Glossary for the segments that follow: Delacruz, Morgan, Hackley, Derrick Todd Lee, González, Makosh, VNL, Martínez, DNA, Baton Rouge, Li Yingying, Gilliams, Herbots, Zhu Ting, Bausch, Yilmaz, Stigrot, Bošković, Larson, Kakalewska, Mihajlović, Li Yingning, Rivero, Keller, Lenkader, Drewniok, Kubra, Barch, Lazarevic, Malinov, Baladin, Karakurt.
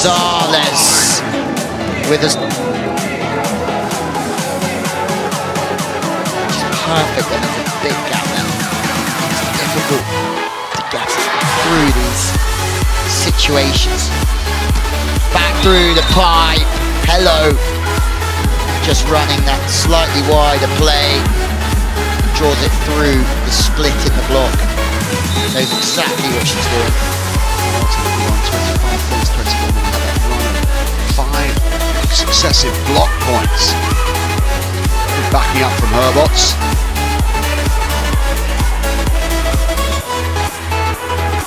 González with his perfect, and that's a big gap now. It's difficult to get through these situations. Back through the pipe. Hello. Just running that slightly wider play. Draws it through the split in the block. Knows exactly what she's doing. Ultimately on 25 points, 24 minutes, have that run of 5 successive block points. Backing up from Herbots.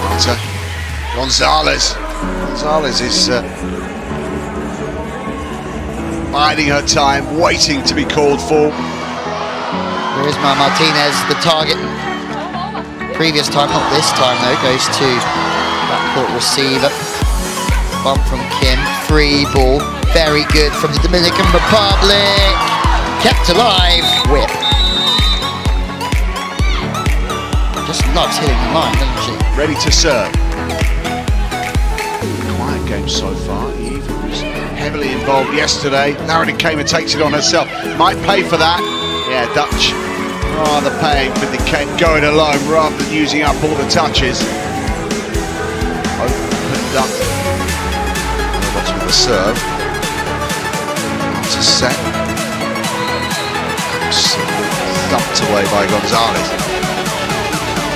Marta. González. González is biding her time, waiting to be called for. There is Martínez, the target. Previous time, not this time though, goes to backcourt receiver. Bump from Kim, free ball. Very good from the Dominican Republic. Kept alive, whip. Just loves hitting the line, doesn't she? Ready to serve. Quiet game so far. Eve was heavily involved yesterday. Lareda came and takes it on herself. Might pay for that. Yeah, Dutch rather paying for the going alone rather than using up all the touches. Opened up. What's with the serve? It's a set. Dumped away by González.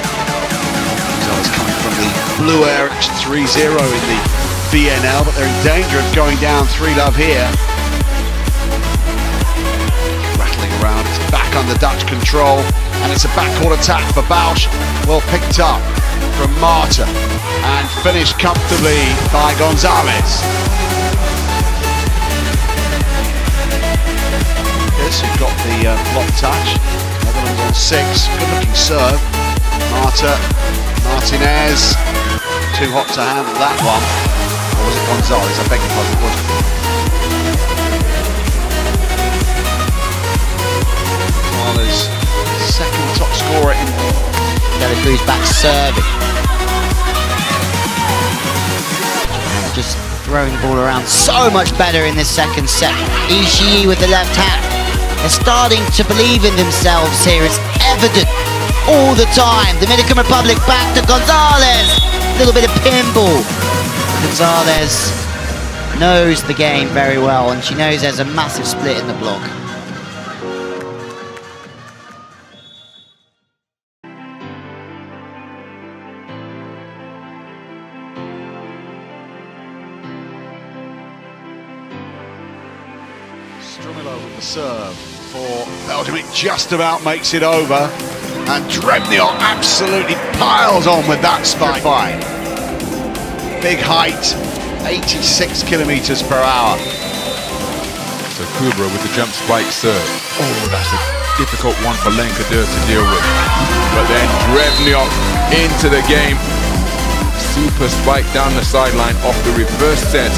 González coming from the blue air, 3-0 in the VNL, but they're in danger of going down 3-love here. Rattling around, it's back under Dutch control, and it's a backcourt attack for Bausch. Well picked up from Marta, and finished comfortably by González. Who've got the block touch. Netherlands on 6. Good looking serve. Marta. Martínez. Too hot to handle that one. Or was it González? I beg your pardon. It was. González, second top scorer in. Delacruz back serving. Just throwing the ball around so much better in this second set. Ishii with the left hand. They're starting to believe in themselves here. It's evident all the time. Dominican Republic back to González. A little bit of pinball. González knows the game very well, and she knows there's a massive split in the block. Serve for Belgium, it just about makes it over, and Drewniok absolutely piles on with that spike. Big height, 86 km/h. So Kubra with the jump spike serve. Oh, that's a difficult one for Lenkader to deal with. But then Drewniok into the game. Super spike down the sideline off the reverse set.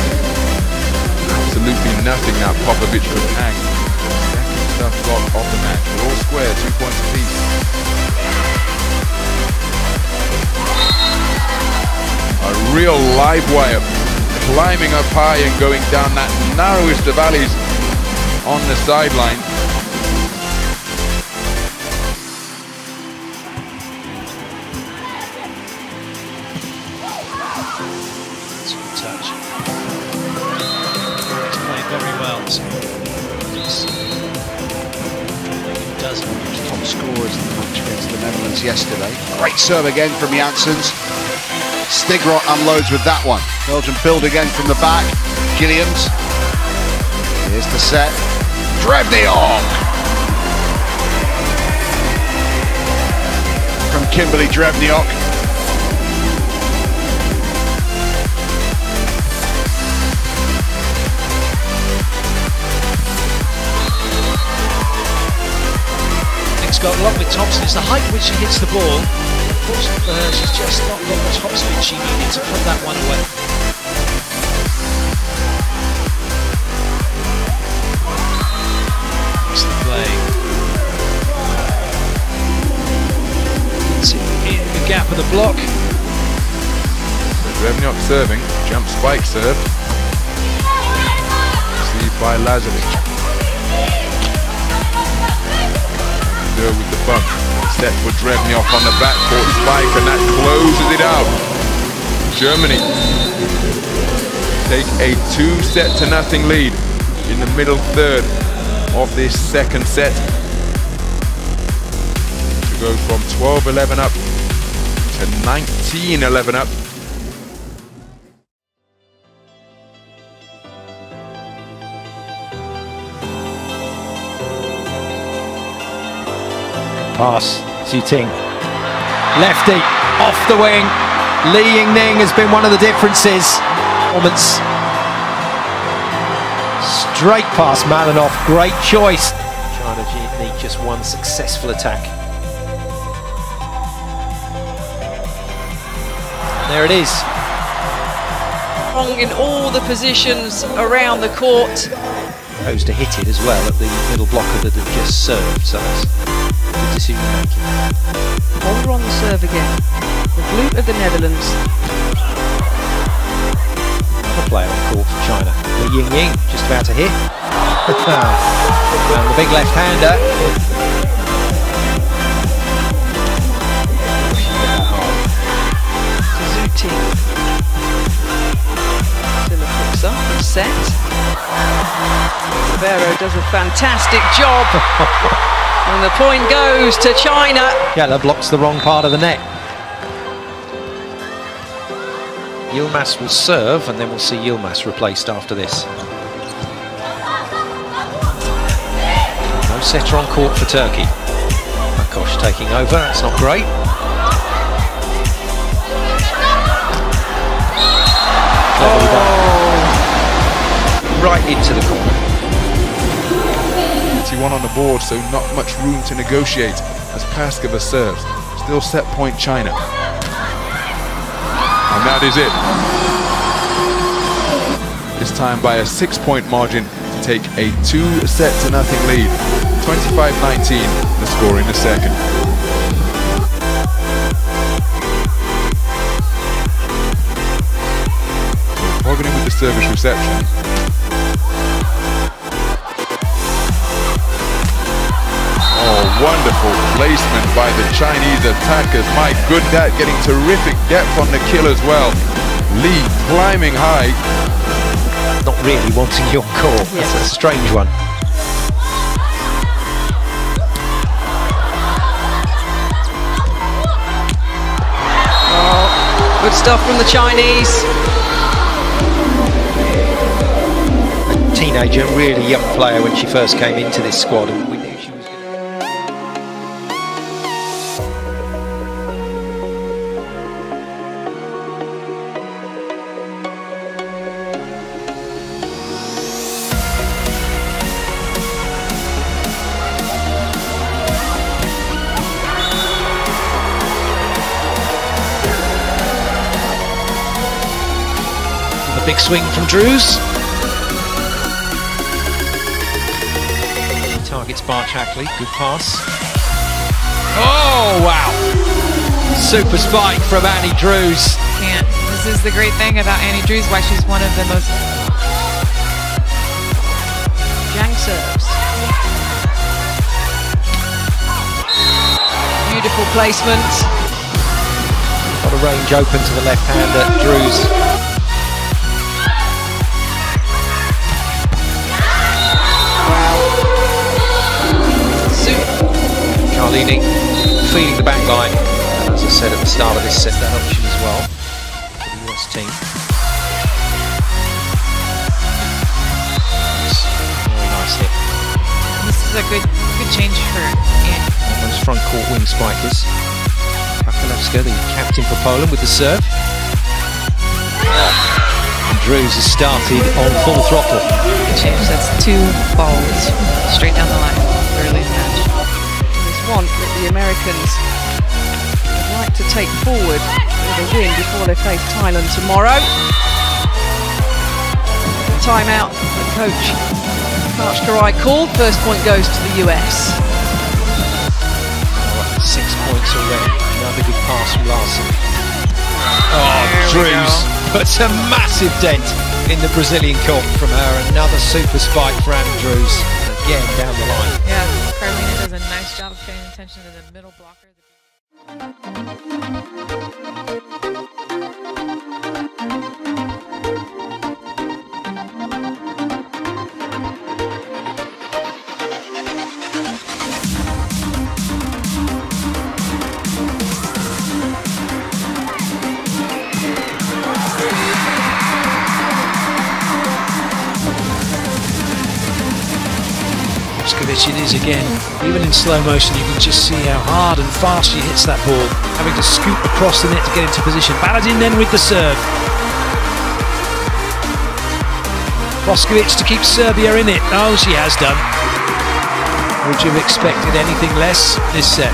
Absolutely nothing now Popovich could hang. Tough block off the match. We're all square, 2 points apiece. A real live wire, climbing up high and going down that narrowest of alleys on the sideline. Yesterday. Great serve again from Jansons. Stigrot unloads with that one. Belgium build again from the back. Gilliams. Here's the set. Drewniok! From Kimberly Drewniok. Got a lot with Thompson. It's the height which she hits the ball. Unfortunately, she's just not got the top speed she needed to put that one away. That's the play. It's in the gap of the block. So Drewniok serving, jump spike serve. by Lazarevic. Good with the bump. Step for Drewniok on the backcourt spike, and that closes it out. Germany take a 2-0 lead in the middle third of this second set. To go from 12-11 up to 19-11 up. Pass, Zhu Ting, lefty, off the wing. Li Yingning has been one of the differences. Performance. Straight past Malinov, great choice. China need just one successful attack. And there it is. Strong in all the positions around the court. Supposed to hit it as well at the middle blocker that had just served, so good decision making. Holder on the serve again. The glute of the Netherlands. A player on court for China. Li Yingying just about to hit. And the big left-hander. Zhu Ting. Still hooks up and set. Rivero does a fantastic job. And the point goes to China. Keller blocks the wrong part of the net. Yilmaz will serve, and then we'll see Yilmaz replaced after this. No setter on court for Turkey. Makosh taking over, that's not great. Oh. Right into the corner. One on the board, so not much room to negotiate as Paskova serves. Still set point China. And that is it. This time by a 6-point margin to take a 2-0 lead. 25-19, the score in the second. Morgan with the service reception. Wonderful placement by the Chinese attackers. My good dad getting terrific depth on the kill as well. Li climbing high. Not really wanting your call. Yes. That's a strange one. Oh, good stuff from the Chinese. A teenager, really young player when she first came into this squad. We knew she was big swing from Drews. He targets Barch, Hackley. Good pass. Oh, wow. Super spike from Annie Drews. Can't. This is the great thing about Annie Drews, why she's one of the most... Yang serves. Beautiful placement. Got a range open to the left-hander, Drews. Leaning, feeding the back line. As I said at the start of this set, that option as well for the US team. Very nice hit. This is a good change for Annie. And those front court wing spikers. Kakalewska, the captain for Poland, with the serve. And Drews has started on full throttle. Good change, that's 2 balls straight down the line early in the match. Want that the Americans would like to take forward with a win before they face Thailand tomorrow. The timeout, the coach Barch called. First point goes to the US. 6 points already. Another good pass from Larson. Oh, Drews puts a massive dent in the Brazilian Cup from her. Another super spike for Annie Drews. Again, down the line. Yeah, Carolina does a nice job paying attention to the middle blocker. Bošković, it is again, even in slow motion you can just see how hard and fast she hits that ball, having to scoop across the net to get into position. Baladin then with the serve. Bošković to keep Serbia in it. Oh, she has done. Would you have expected anything less this set?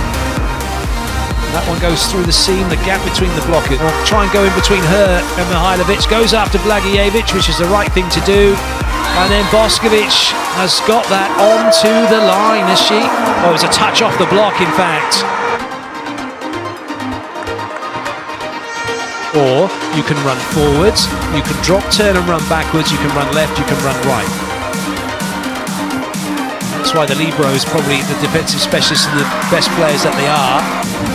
That one goes through the seam, the gap between the blockers. I'll try and go in between her and Mihajlović. Goes after Blagojevic, which is the right thing to do. And then Bošković has got that onto the line, has she? Oh, it's a touch off the block, in fact. Or you can run forwards, you can drop, turn and run backwards, you can run left, you can run right. That's why the libero is probably the defensive specialist and the best players that they are.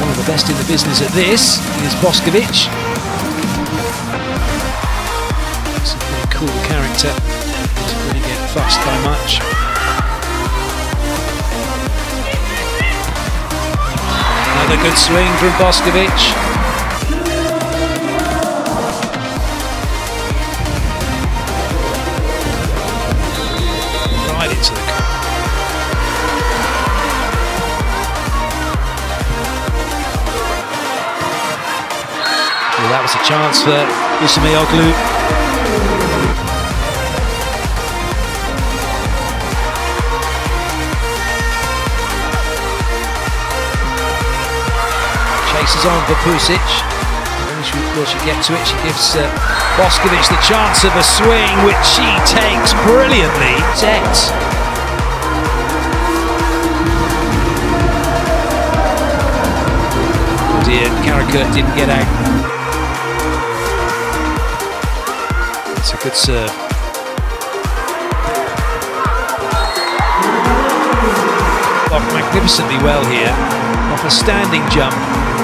One of the best in the business at this is Bošković. It's a pretty cool character. Really get fussed by much. Another good swing from Bošković. Right into the well, that was a chance for Ismailoglu. Is on for Pusic. Will she get to it? She gives Bošković the chance of a swing, which she takes brilliantly. Set. Oh dear, Karakurt didn't get out. It's a good serve. Blocked magnificently well here off a standing jump.